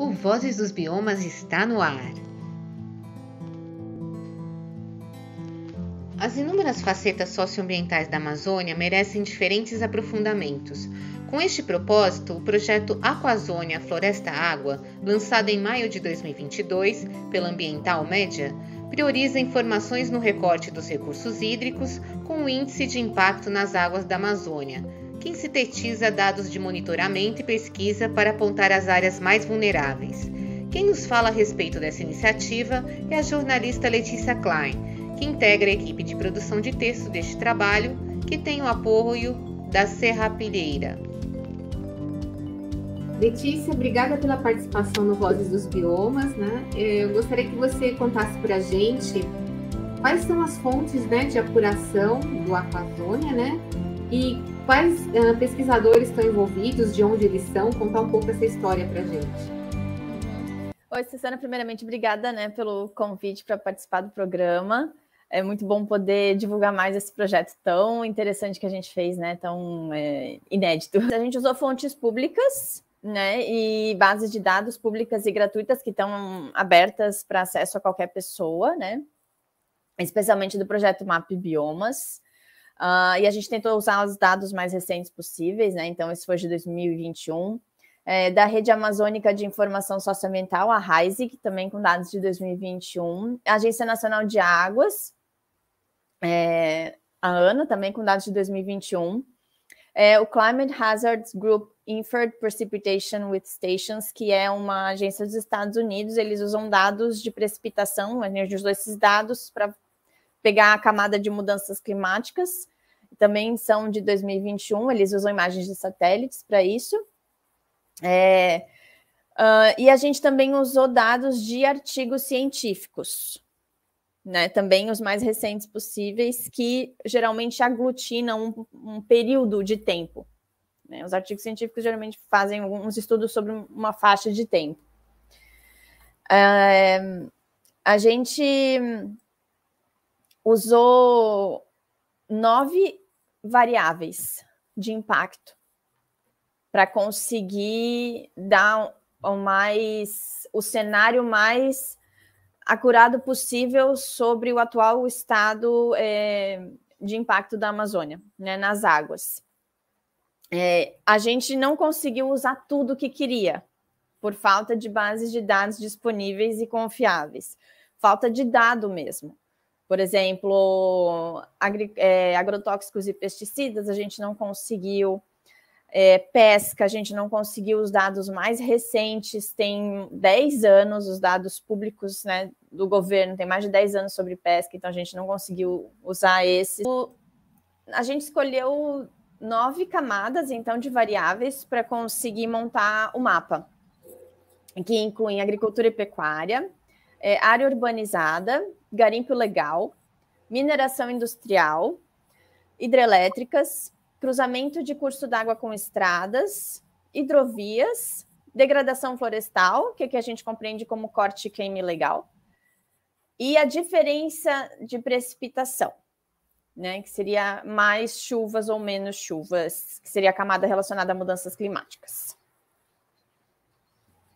O Vozes dos Biomas está no ar. As inúmeras facetas socioambientais da Amazônia merecem diferentes aprofundamentos. Com este propósito, o projeto Aquazônia Floresta Água, lançado em maio de 2022 pela Ambiental Media, prioriza informações no recorte dos recursos hídricos com o Índice de Impacto nas Águas da Amazônia, que sintetiza dados de monitoramento e pesquisa para apontar as áreas mais vulneráveis. Quem nos fala a respeito dessa iniciativa é a jornalista Letícia Klein, que integra a equipe de produção de texto deste trabalho, que tem o apoio da Serrapilheira. Letícia, obrigada pela participação no Vozes dos Biomas, né? Eu gostaria que você contasse para a gente quais são as fontes, né, de apuração do Aquazônia, né? E quais pesquisadores estão envolvidos, de onde eles são? Contar um pouco essa história para a gente. Oi, Cecília, primeiramente, obrigada, né, pelo convite para participar do programa. É muito bom poder divulgar mais esse projeto tão interessante que a gente fez, né, tão inédito. A gente usou fontes públicas, né, e bases de dados públicas e gratuitas que estão abertas para acesso a qualquer pessoa, né, especialmente do projeto Map Biomas. E a gente tentou usar os dados mais recentes possíveis, né? Então, esse foi de 2021, da Rede Amazônica de Informação Socioambiental, a RAISG, também com dados de 2021, a Agência Nacional de Águas, a ANA, também com dados de 2021, o Climate Hazards Group Inferred Precipitation with Stations, que é uma agência dos Estados Unidos, eles usam dados de precipitação, a gente usou esses dados para pegar a camada de mudanças climáticas, também são de 2021, eles usam imagens de satélites para isso. E a gente também usou dados de artigos científicos, né? Também os mais recentes possíveis, que geralmente aglutinam um período de tempo, né? Os artigos científicos geralmente fazem alguns estudos sobre uma faixa de tempo. A gente usou 9 variáveis de impacto para conseguir dar o cenário mais acurado possível sobre o atual estado de impacto da Amazônia, né, nas águas. A gente não conseguiu usar tudo o que queria, por falta de bases de dados disponíveis e confiáveis. Falta de dado mesmo. Por exemplo, agrotóxicos e pesticidas, a gente não conseguiu. Pesca, a gente não conseguiu os dados mais recentes. Tem 10 anos os dados públicos, né, do governo, tem mais de 10 anos sobre pesca, então a gente não conseguiu usar esse. A gente escolheu 9 camadas, então, de variáveis para conseguir montar o mapa, que inclui agricultura e pecuária, área urbanizada, garimpo legal, mineração industrial, hidrelétricas, cruzamento de curso d'água com estradas, hidrovias, degradação florestal, que a gente compreende como corte e queima ilegal, e a diferença de precipitação, né, que seria mais chuvas ou menos chuvas, que seria a camada relacionada a mudanças climáticas.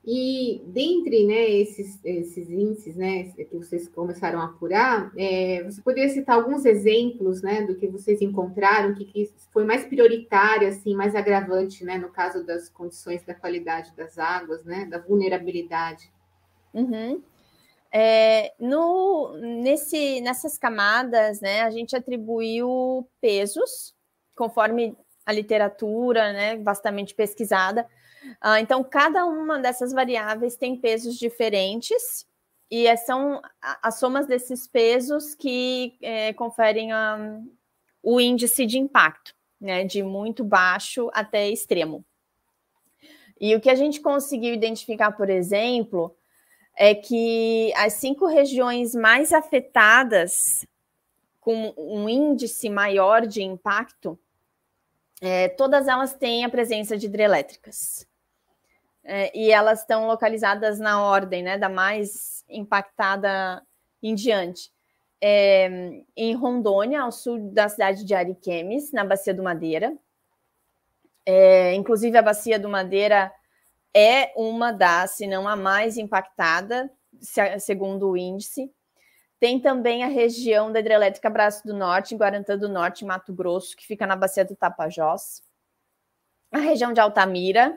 E dentre, né, esses índices, né, que vocês começaram a apurar, você poderia citar alguns exemplos, né, do que vocês encontraram, que foi mais prioritário, assim, mais agravante, né, no caso das condições da qualidade das águas, né, da vulnerabilidade? Uhum. Nessas camadas, né, a gente atribuiu pesos, conforme a literatura, né, vastamente pesquisada. Então, cada uma dessas variáveis tem pesos diferentes e são as somas desses pesos que conferem o índice de impacto, né, de muito baixo até extremo. E o que a gente conseguiu identificar, por exemplo, é que as 5 regiões mais afetadas com um índice maior de impacto, todas elas têm a presença de hidrelétricas. E elas estão localizadas na ordem, né, da mais impactada em diante. Em Rondônia, ao sul da cidade de Ariquemes, na Bacia do Madeira. Inclusive, a Bacia do Madeira é uma das, se não a mais impactada, segundo o índice. Tem também a região da hidrelétrica Braço do Norte, em Guarantã do Norte, Mato Grosso, que fica na Bacia do Tapajós. A região de Altamira,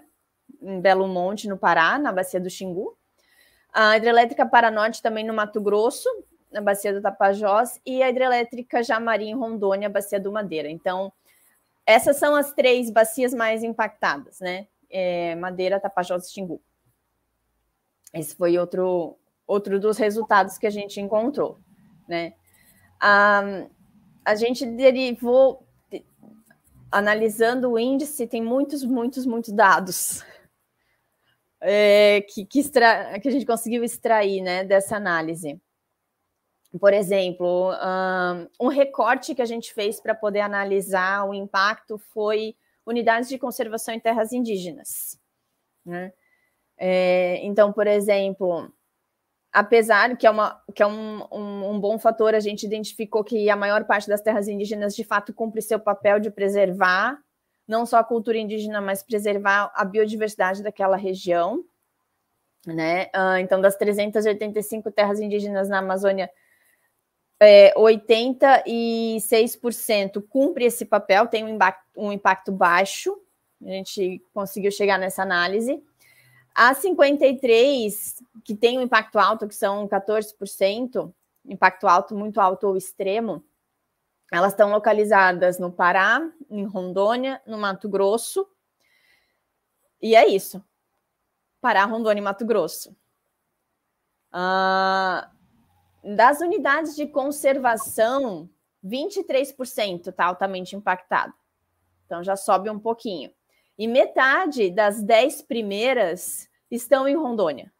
em Belo Monte, no Pará, na Bacia do Xingu. A hidrelétrica Paranorte também no Mato Grosso, na Bacia do Tapajós. E a hidrelétrica Jamari, em Rondônia, Bacia do Madeira. Então, essas são as três bacias mais impactadas, né? Madeira, Tapajós e Xingu. Esse foi outro dos resultados que a gente encontrou, né? A gente derivou, analisando o índice, tem muitos dados que a gente conseguiu extrair, né, dessa análise. Por exemplo, um recorte que a gente fez para poder analisar o impacto foi unidades de conservação em terras indígenas, né? Então, por exemplo, apesar que é um bom fator, a gente identificou que a maior parte das terras indígenas, de fato, cumpre seu papel de preservar, não só a cultura indígena, mas preservar a biodiversidade daquela região, né? Então, das 385 terras indígenas na Amazônia, 86% cumpre esse papel, tem um impacto baixo, a gente conseguiu chegar nessa análise. As 53 que tem um impacto alto, que são 14%, impacto alto, muito alto ou extremo, elas estão localizadas no Pará, em Rondônia, no Mato Grosso, e é isso. Pará, Rondônia e Mato Grosso. Das unidades de conservação, 23% está altamente impactado. Então já sobe um pouquinho. E metade das 10 primeiras estão em Rondônia.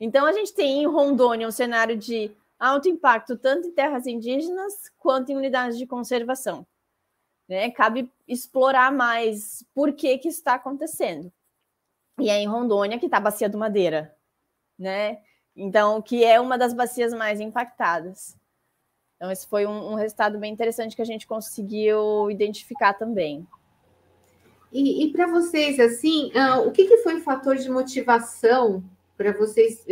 Então, a gente tem em Rondônia um cenário de alto impacto, tanto em terras indígenas quanto em unidades de conservação, né? Cabe explorar mais por que isso está acontecendo. E é em Rondônia que está a Bacia do Madeira, né? Então, que é uma das bacias mais impactadas. Então, esse foi um resultado bem interessante que a gente conseguiu identificar também. E para vocês, assim, o que foi o fator de motivação para vocês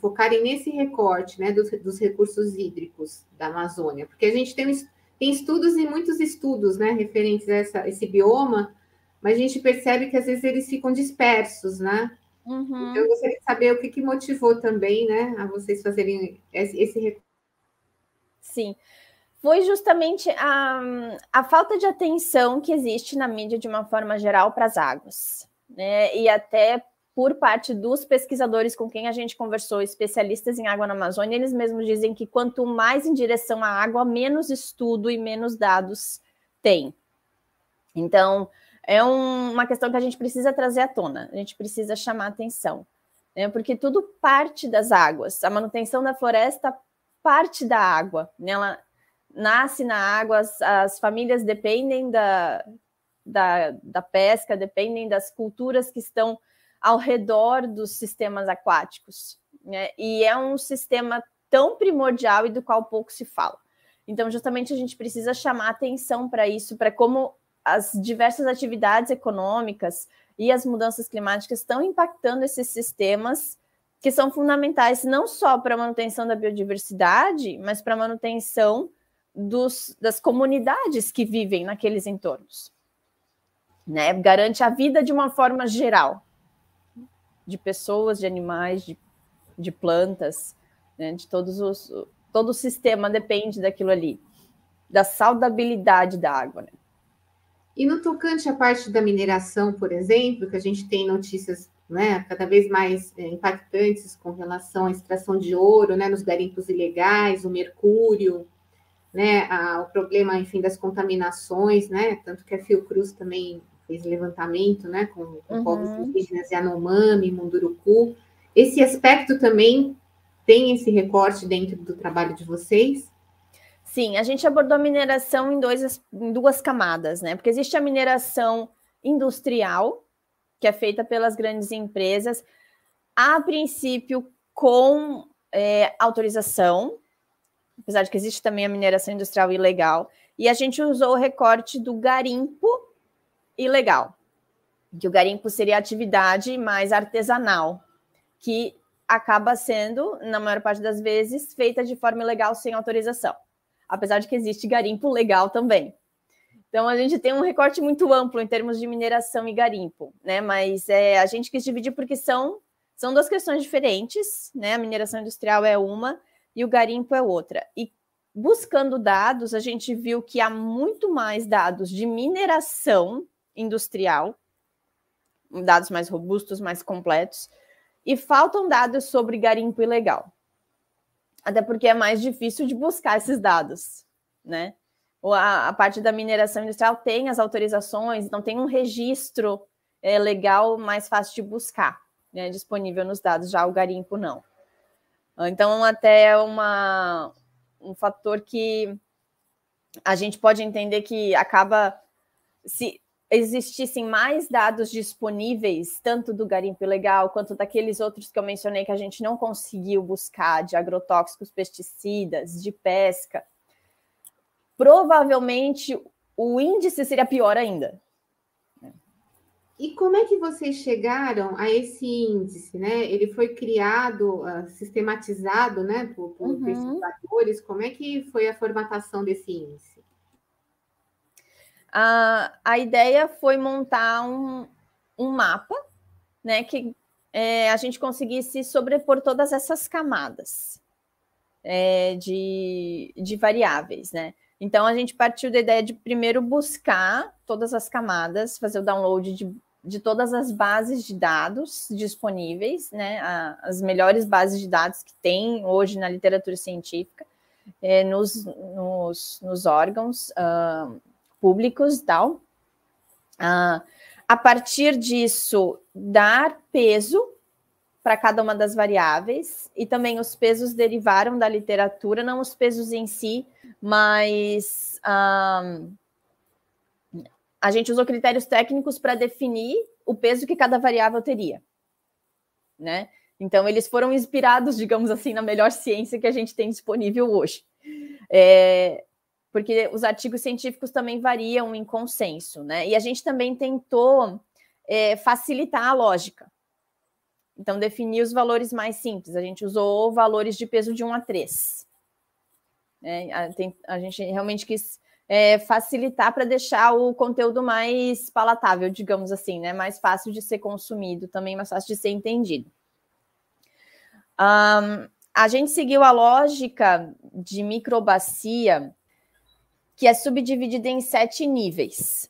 focarem nesse recorte, né, dos recursos hídricos da Amazônia? Porque a gente tem estudos e muitos estudos, né, referentes a esse bioma, mas a gente percebe que às vezes eles ficam dispersos, né? Uhum. Então, eu gostaria de saber o que motivou também, né, a vocês fazerem esse recorte. Sim. Foi justamente a falta de atenção que existe na mídia de uma forma geral para as águas, né? E até por parte dos pesquisadores com quem a gente conversou, especialistas em água na Amazônia, eles mesmos dizem que quanto mais em direção à água, menos estudo e menos dados tem. Então, é uma questão que a gente precisa trazer à tona, a gente precisa chamar atenção, né? Porque tudo parte das águas, a manutenção da floresta parte da água, né? Ela nasce na água, as famílias dependem da pesca, dependem das culturas que estão ao redor dos sistemas aquáticos, né? E é um sistema tão primordial e do qual pouco se fala. Então, justamente, a gente precisa chamar atenção para isso, para como as diversas atividades econômicas e as mudanças climáticas estão impactando esses sistemas que são fundamentais não só para a manutenção da biodiversidade, mas para a manutenção das comunidades que vivem naqueles entornos, né? Garante a vida de uma forma geral, de pessoas, de animais, de plantas, né? De todo o sistema depende daquilo ali, da saudabilidade da água, né? E no tocante à parte da mineração, por exemplo, que a gente tem notícias, né, cada vez mais impactantes com relação à extração de ouro, né, nos garimpos ilegais, o mercúrio, né, o problema, enfim, das contaminações, né, tanto que a Fiocruz também fez levantamento, né, com povos indígenas, Yanomami, Munduruku. Esse aspecto também tem esse recorte dentro do trabalho de vocês? Sim, a gente abordou a mineração em duas camadas, né, porque existe a mineração industrial, que é feita pelas grandes empresas, a princípio com autorização, apesar de que existe também a mineração industrial ilegal, e a gente usou o recorte do garimpo ilegal, em que o garimpo seria a atividade mais artesanal, que acaba sendo, na maior parte das vezes, feita de forma ilegal sem autorização, apesar de que existe garimpo legal também. Então, a gente tem um recorte muito amplo em termos de mineração e garimpo, né? Mas a gente quis dividir porque são duas questões diferentes, né? A mineração industrial é uma e o garimpo é outra. E buscando dados, a gente viu que há muito mais dados de mineração industrial, dados mais robustos, mais completos, e faltam dados sobre garimpo ilegal. Até porque é mais difícil de buscar esses dados, né? A parte da mineração industrial tem as autorizações, então tem um registro legal mais fácil de buscar, né, disponível nos dados, já o garimpo não. Então, até um fator que a gente pode entender que acaba, se existissem mais dados disponíveis, tanto do garimpo ilegal quanto daqueles outros que eu mencionei que a gente não conseguiu buscar, de agrotóxicos, pesticidas, de pesca, provavelmente o índice seria pior ainda. E como é que vocês chegaram a esse índice, né? Ele foi criado, sistematizado, né, por pesquisadores. Como é que foi a formatação desse índice? A ideia foi montar um mapa, né, que a gente conseguisse sobrepor todas essas camadas de variáveis, né? Então, a gente partiu da ideia de primeiro buscar todas as camadas, fazer o download de todas as bases de dados disponíveis, né? As melhores bases de dados que tem hoje na literatura científica, nos órgãos públicos e tal. A partir disso, dar peso para cada uma das variáveis, e também os pesos derivaram da literatura, não os pesos em si, mas a gente usou critérios técnicos para definir o peso que cada variável teria, né? Então, eles foram inspirados, digamos assim, na melhor ciência que a gente tem disponível hoje. Porque os artigos científicos também variam em consenso, né? E a gente também tentou facilitar a lógica. Então, definir os valores mais simples. A gente usou valores de peso de 1 a 3. A gente realmente quis facilitar para deixar o conteúdo mais palatável, digamos assim, né? Mais fácil de ser consumido, também mais fácil de ser entendido. A gente seguiu a lógica de microbacia, que é subdividida em 7 níveis.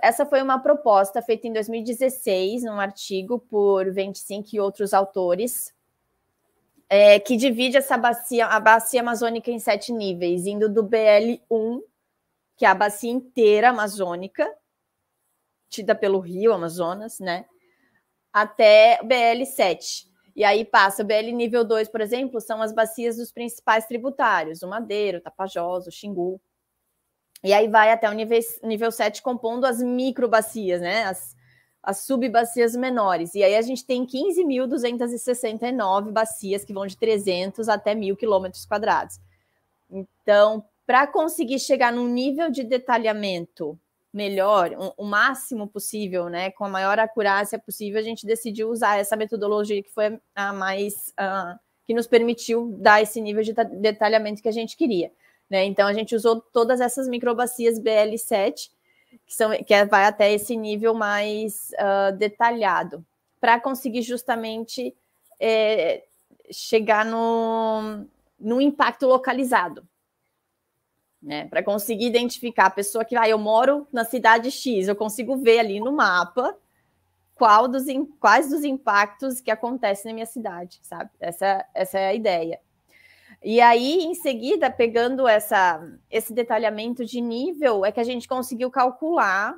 Essa foi uma proposta feita em 2016, num artigo por 25 e outros autores, que divide essa bacia, a bacia amazônica, em 7 níveis, indo do BL1, que é a bacia inteira amazônica, tida pelo rio Amazonas, né, até BL7. E aí passa o BL nível 2, por exemplo, são as bacias dos principais tributários, o Madeira, o Tapajós, o Xingu. E aí vai até o nível 7, compondo as microbacias, né? As sub-bacias menores. E aí a gente tem 15.269 bacias, que vão de 300 até 1.000 quilômetros quadrados. Então, para conseguir chegar num nível de detalhamento melhor, o máximo possível, né? Com a maior acurácia possível, a gente decidiu usar essa metodologia que foi a mais... que nos permitiu dar esse nível de detalhamento que a gente queria. Né? Então, a gente usou todas essas microbacias BL7, que vai até esse nível mais detalhado, para conseguir justamente chegar no impacto localizado, né? Para conseguir identificar a pessoa que, eu moro na cidade X, eu consigo ver ali no mapa quais dos impactos que acontecem na minha cidade, sabe? Essa é a ideia. E aí, em seguida, pegando esse detalhamento de nível, é que a gente conseguiu calcular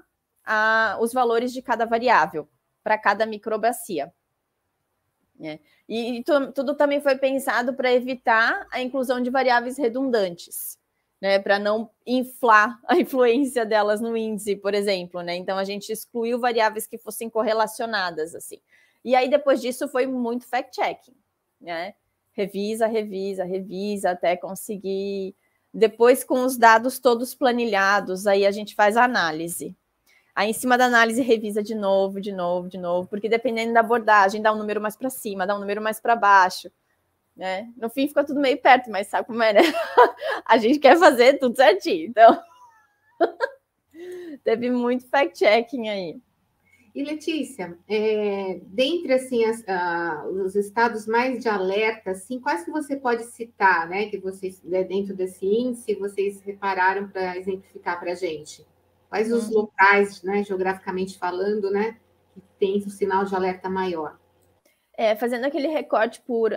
os valores de cada variável para cada microbacia. E tudo também foi pensado para evitar a inclusão de variáveis redundantes, né? Para não inflar a influência delas no índice, por exemplo, né? Então, a gente excluiu variáveis que fossem correlacionadas, assim. E aí, depois disso, foi muito fact-checking, né? Revisa, revisa, revisa, até conseguir... Depois, com os dados todos planilhados, aí a gente faz a análise. Aí em cima da análise revisa de novo, porque dependendo da abordagem, dá um número mais para cima, dá um número mais para baixo, né? No fim fica tudo meio perto, mas sabe como é, né? A gente quer fazer tudo certinho, então teve muito fact-checking aí. E Letícia, dentre assim, os estados mais de alerta, assim, quais que você pode citar, né? Que vocês, dentro desse índice, vocês repararam para exemplificar para a gente? Quais os locais, né, geograficamente falando, né, que tem um sinal de alerta maior? Fazendo aquele recorte por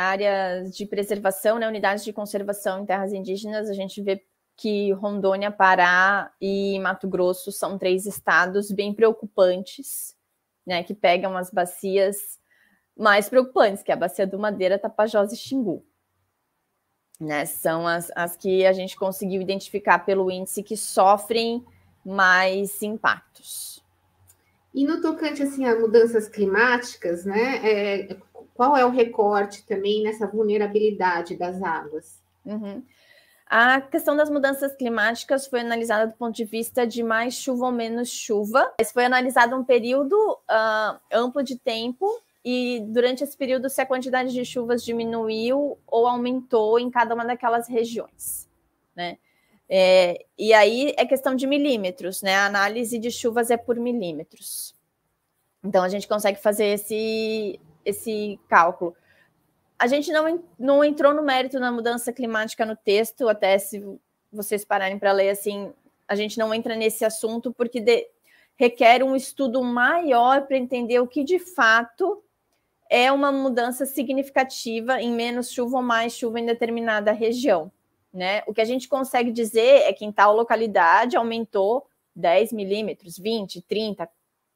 áreas de preservação, né, unidades de conservação em terras indígenas, a gente vê que Rondônia, Pará e Mato Grosso são 3 estados bem preocupantes, né, que pegam as bacias mais preocupantes, que é a Bacia do Madeira, Tapajós e Xingu. Né, são as que a gente conseguiu identificar pelo índice que sofrem mais impactos. E no tocante assim, a mudanças climáticas, né, qual é o recorte também nessa vulnerabilidade das águas? Uhum. A questão das mudanças climáticas foi analisada do ponto de vista de mais chuva ou menos chuva. Mas foi analisado um período amplo de tempo e durante esse período se a quantidade de chuvas diminuiu ou aumentou em cada uma daquelas regiões, né? E aí é questão de milímetros, né? A análise de chuvas é por milímetros. Então a gente consegue fazer esse cálculo. A gente não entrou no mérito na mudança climática no texto, até se vocês pararem para ler, assim, a gente não entra nesse assunto porque requer um estudo maior para entender o que de fato é uma mudança significativa em menos chuva ou mais chuva em determinada região, né? O que a gente consegue dizer é que em tal localidade aumentou 10 milímetros, 20, 30,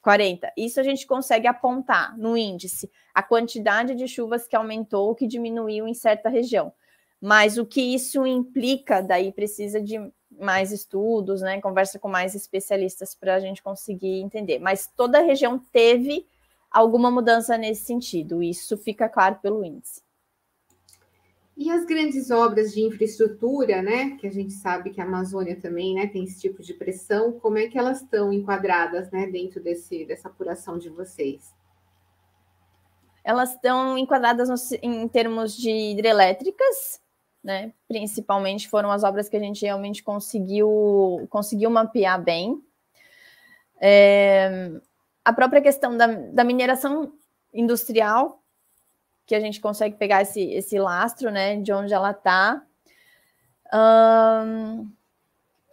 40. Isso a gente consegue apontar no índice, a quantidade de chuvas que aumentou ou que diminuiu em certa região. Mas o que isso implica, daí precisa de mais estudos, né? Conversa com mais especialistas para a gente conseguir entender. Mas toda a região teve alguma mudança nesse sentido, isso fica claro pelo índice. E as grandes obras de infraestrutura, né, que a gente sabe que a Amazônia também, né, tem esse tipo de pressão, como é que elas estão enquadradas, né, dentro dessa apuração de vocês? Elas estão enquadradas em termos de hidrelétricas, né, principalmente foram as obras que a gente realmente conseguiu mapear bem. A própria questão da mineração industrial, que a gente consegue pegar esse lastro, né, de onde ela está. A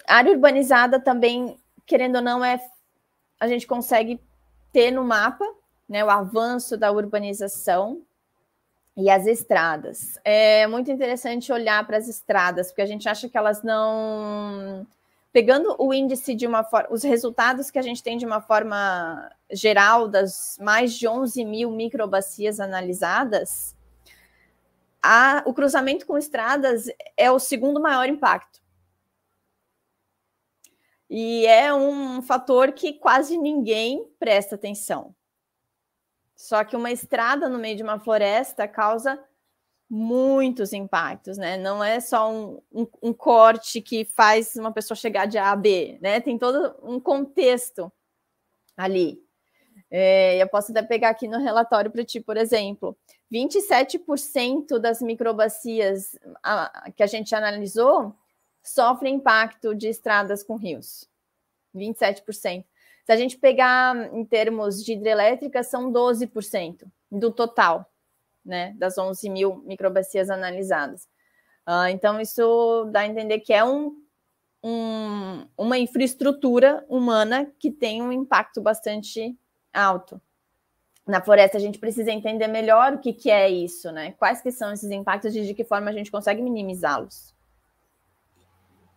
área urbanizada também, querendo ou não, a gente consegue ter no mapa, né, o avanço da urbanização e as estradas. É muito interessante olhar para as estradas, porque a gente acha que elas não... Pegando o índice de uma forma, os resultados que a gente tem de uma forma geral das mais de 11 mil microbacias analisadas, o cruzamento com estradas é o segundo maior impacto. E é um fator que quase ninguém presta atenção. Só que uma estrada no meio de uma floresta causa muitos impactos, né? Não é só um corte que faz uma pessoa chegar de A a B, né? Tem todo um contexto ali. Eu posso até pegar aqui no relatório para ti, por exemplo, 27% das microbacias que a gente analisou sofrem impacto de estradas com rios. 27%. Se a gente pegar em termos de hidrelétrica, são 12% do total, né, das 11 mil microbacias analisadas. Então, isso dá a entender que é uma infraestrutura humana que tem um impacto bastante alto. Na floresta, a gente precisa entender melhor o que é isso, né? Quais que são esses impactos e de que forma a gente consegue minimizá-los.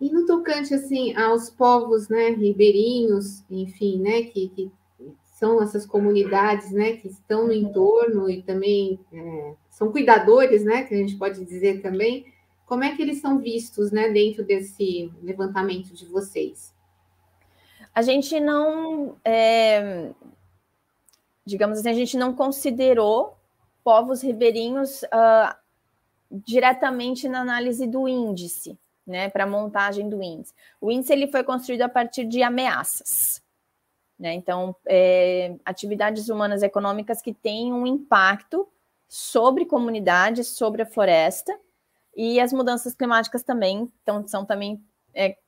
E no tocante, assim, aos povos, né, ribeirinhos, enfim, né, que são essas comunidades, né, que estão no entorno e também são cuidadores, né, que a gente pode dizer também, como é que eles são vistos, né, dentro desse levantamento de vocês? A gente não, digamos assim, a gente não considerou povos ribeirinhos diretamente na análise do índice, né, para a montagem do índice. O índice ele foi construído a partir de ameaças. né? Então, atividades humanas econômicas que têm um impacto sobre comunidades, sobre a floresta, e as mudanças climáticas também, então, são também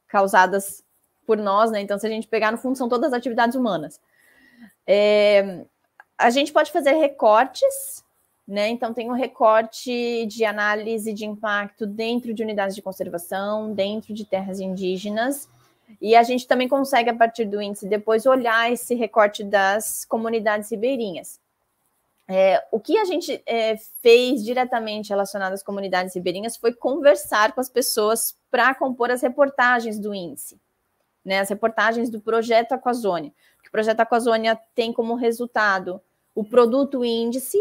causadas por nós, né? Então, se a gente pegar, no fundo, são todas as atividades humanas. A gente pode fazer recortes, né? Então, tem um recorte de análise de impacto dentro de unidades de conservação, dentro de terras indígenas, e a gente também consegue, a partir do índice, depois olhar esse recorte das comunidades ribeirinhas. O que a gente fez diretamente relacionado às comunidades ribeirinhas foi conversar com as pessoas para compor as reportagens do índice, né, as reportagens do Projeto Aquazônia. O Projeto Aquazônia tem como resultado o produto índice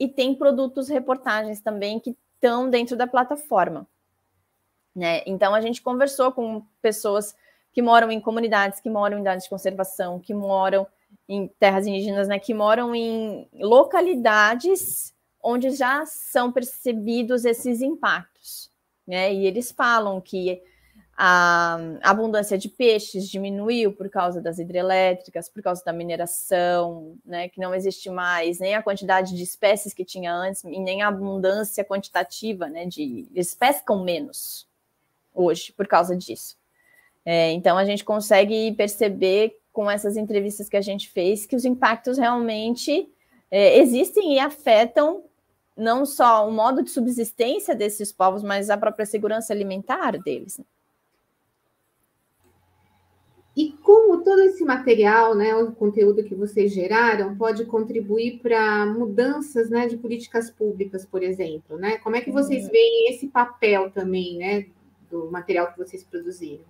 e tem produtos reportagens também que estão dentro da plataforma, né? Então, a gente conversou com pessoas que moram em comunidades, que moram em unidades de conservação, que moram em terras indígenas, né, que moram em localidades onde já são percebidos esses impactos, né, e eles falam que a abundância de peixes diminuiu por causa das hidrelétricas, por causa da mineração, né, que não existe mais nem a quantidade de espécies que tinha antes, e nem a abundância quantitativa, né, de eles pescam menos hoje por causa disso. Então, a gente consegue perceber com essas entrevistas que a gente fez, que os impactos realmente existem e afetam não só o modo de subsistência desses povos, mas a própria segurança alimentar deles. E como todo esse material, né, o conteúdo que vocês geraram, pode contribuir para mudanças, né, de políticas públicas, por exemplo, né? Como é que vocês veem esse papel também, né, do material que vocês produziram?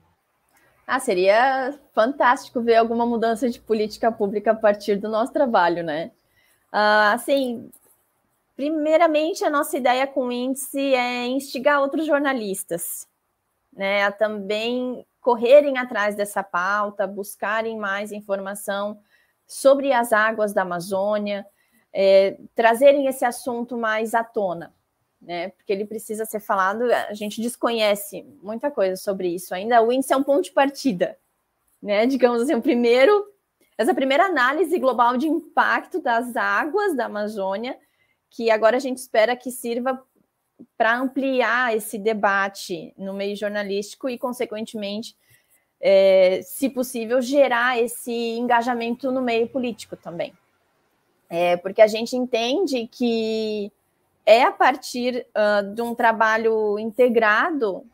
Ah, seria fantástico ver alguma mudança de política pública a partir do nosso trabalho, né? Assim, primeiramente, a nossa ideia com o índice é instigar outros jornalistas, né, a também correrem atrás dessa pauta, buscarem mais informação sobre as águas da Amazônia, trazerem esse assunto mais à tona, né, porque ele precisa ser falado. A gente desconhece muita coisa sobre isso ainda. O índice é um ponto de partida, né, digamos assim, essa primeira análise global de impacto das águas da Amazônia, que agora a gente espera que sirva para ampliar esse debate no meio jornalístico e, consequentemente, se possível, gerar esse engajamento no meio político também. Porque a gente entende que é a partir de um trabalho integrado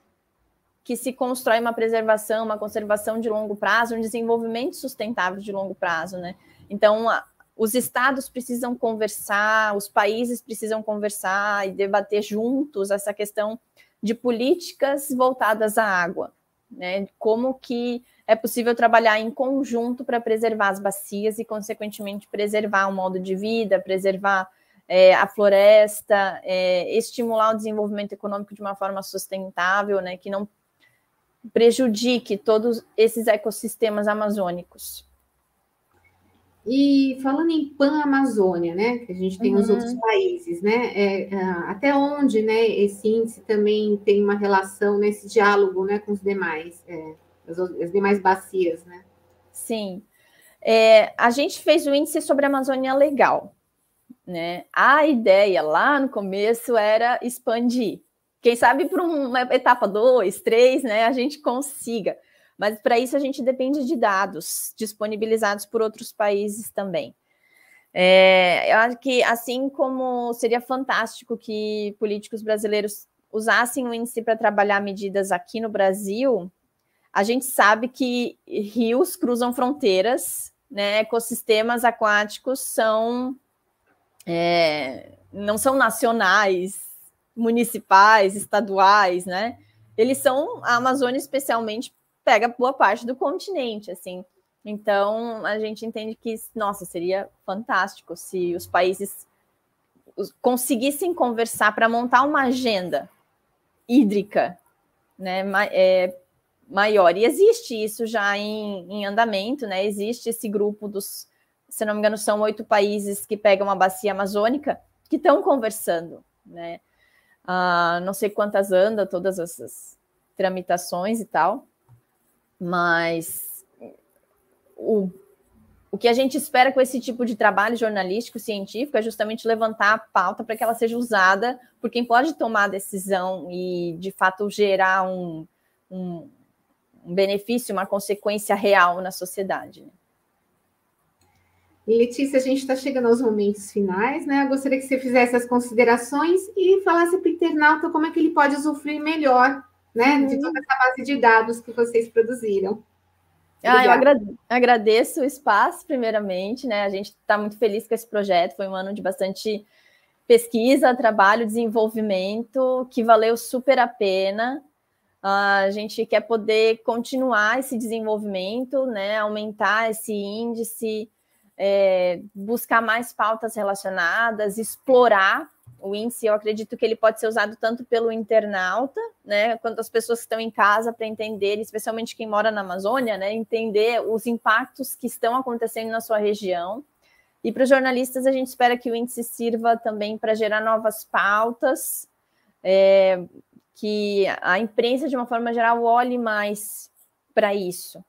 que se constrói uma conservação de longo prazo, um desenvolvimento sustentável de longo prazo, né? Então, os estados precisam conversar, os países precisam conversar e debater juntos essa questão de políticas voltadas à água, né? Como que é possível trabalhar em conjunto para preservar as bacias e, consequentemente, preservar o modo de vida, preservar a floresta, estimular o desenvolvimento econômico de uma forma sustentável, né, que não prejudique todos esses ecossistemas amazônicos. E falando em pan-Amazônia, né, que a gente tem os outros países, né, até onde, né, esse índice também tem uma relação nesse diálogo, né, com os demais, as demais bacias, né? Sim. A gente fez o índice sobre a Amazônia Legal, né? A ideia lá no começo era expandir. Quem sabe para uma etapa 2, 3, né, a gente consiga. Mas para isso a gente depende de dados disponibilizados por outros países também. Eu acho que, assim como seria fantástico que políticos brasileiros usassem o índice para trabalhar medidas aqui no Brasil, a gente sabe que rios cruzam fronteiras, né, ecossistemas aquáticos são... não são nacionais, municipais, estaduais, né? Eles são, a Amazônia especialmente pega boa parte do continente, assim. Então, a gente entende que, nossa, seria fantástico se os países conseguissem conversar para montar uma agenda hídrica, né, maior. E existe isso já em andamento, né? Existe esse grupo dos... se não me engano, são 8 países que pegam a bacia amazônica, que estão conversando, né? Não sei quantas andam, todas essas tramitações e tal, mas o O que a gente espera com esse tipo de trabalho jornalístico, científico, é justamente levantar a pauta para que ela seja usada por quem pode tomar a decisão e, de fato, gerar um benefício, uma consequência real na sociedade. Letícia, a gente está chegando aos momentos finais, né? Eu gostaria que você fizesse as considerações e falasse para o internauta como é que ele pode usufruir melhor, né, de toda essa base de dados que vocês produziram. Eu agradeço o espaço, primeiramente, né? A gente está muito feliz com esse projeto, foi um ano de bastante pesquisa, trabalho, desenvolvimento, que valeu super a pena. A gente quer poder continuar esse desenvolvimento, né? Aumentar esse índice, buscar mais pautas relacionadas, explorar o índice. Eu acredito que ele pode ser usado tanto pelo internauta, né, quanto as pessoas que estão em casa para entender, especialmente quem mora na Amazônia, né, entender os impactos que estão acontecendo na sua região. E para os jornalistas, a gente espera que o índice sirva também para gerar novas pautas, que a imprensa, de uma forma geral, olhe mais para isso,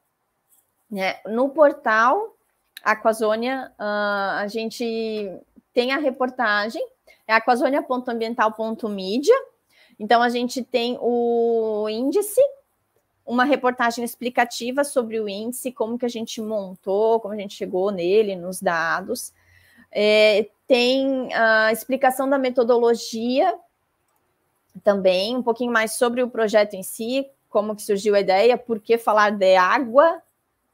né? No portal Aquazônia, a gente tem a reportagem, é aquazônia.ambiental.media. Então, a gente tem o índice, uma reportagem explicativa sobre o índice, como que a gente montou, como a gente chegou nele, nos dados. Tem a explicação da metodologia também, um pouquinho mais sobre o projeto em si, como que surgiu a ideia, por que falar de água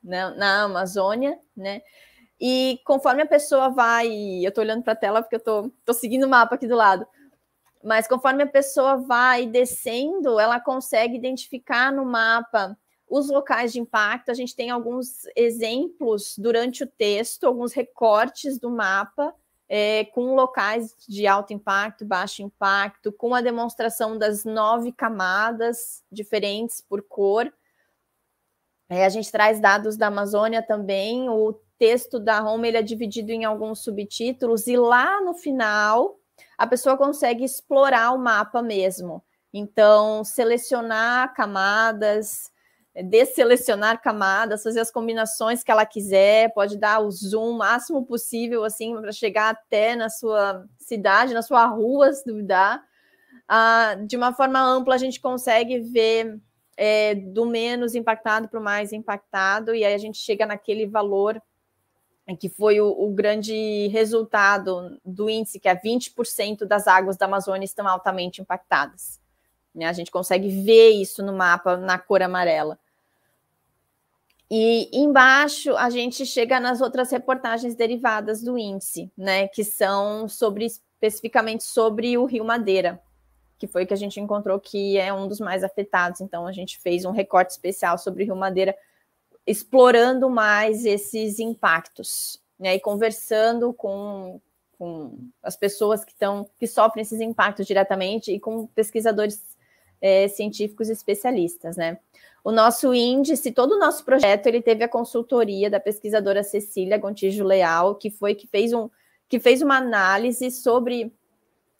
na Amazônia, né? E conforme a pessoa vai... Eu estou olhando para a tela porque eu estou seguindo o mapa aqui do lado. Mas conforme a pessoa vai descendo, ela consegue identificar no mapa os locais de impacto. A gente tem alguns exemplos durante o texto, alguns recortes do mapa, com locais de alto impacto, baixo impacto, com a demonstração das 9 camadas diferentes por cor. A gente traz dados da Amazônia também. O texto da home ele é dividido em alguns subtítulos e lá no final a pessoa consegue explorar o mapa mesmo. Então, selecionar camadas, desselecionar camadas, fazer as combinações que ela quiser, pode dar o zoom máximo possível assim para chegar até na sua cidade, na sua rua, se duvidar. De uma forma ampla, a gente consegue ver do menos impactado para o mais impactado, e aí a gente chega naquele valor que foi o grande resultado do índice, que é 20% das águas da Amazônia estão altamente impactadas. Né? A gente consegue ver isso no mapa, na cor amarela. E embaixo a gente chega nas outras reportagens derivadas do índice, né? Que são especificamente sobre o Rio Madeira, que foi o que a gente encontrou que é um dos mais afetados. Então, a gente fez um recorte especial sobre o Rio Madeira, explorando mais esses impactos, né? E conversando com as pessoas que sofrem esses impactos diretamente e com pesquisadores científicos especialistas, né? O nosso índice, todo o nosso projeto, ele teve a consultoria da pesquisadora Cecília Gontijo Leal, que fez uma análise sobre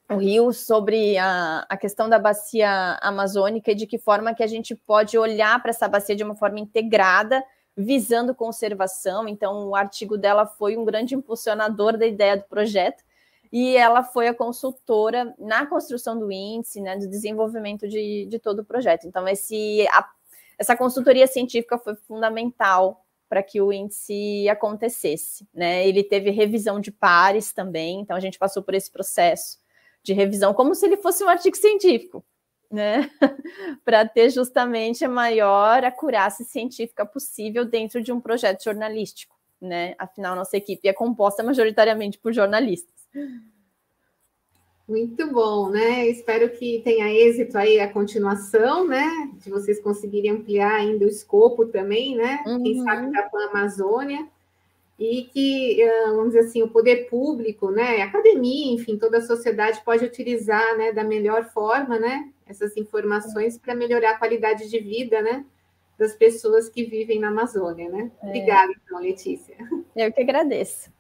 o rio, sobre a questão da bacia amazônica e de que forma que a gente pode olhar para essa bacia de uma forma integrada, visando conservação. Então, o artigo dela foi um grande impulsionador da ideia do projeto e ela foi a consultora na construção do índice, né, do desenvolvimento de todo o projeto. Então, essa consultoria científica foi fundamental para que o índice acontecesse, né? Ele teve revisão de pares também, então a gente passou por esse processo de revisão, como se ele fosse um artigo científico, né? Para ter justamente a maior acurácia científica possível dentro de um projeto jornalístico, né? Afinal, nossa equipe é composta majoritariamente por jornalistas. Muito bom, né? Espero que tenha êxito aí a continuação, né? De vocês conseguirem ampliar ainda o escopo também, né? Quem sabe para a Amazônia. E que, vamos dizer assim, o poder público, né, a academia, enfim, toda a sociedade pode utilizar, né, da melhor forma, né, essas informações para melhorar a qualidade de vida, né, das pessoas que vivem na Amazônia, né? Obrigada, então, Letícia. Eu que agradeço.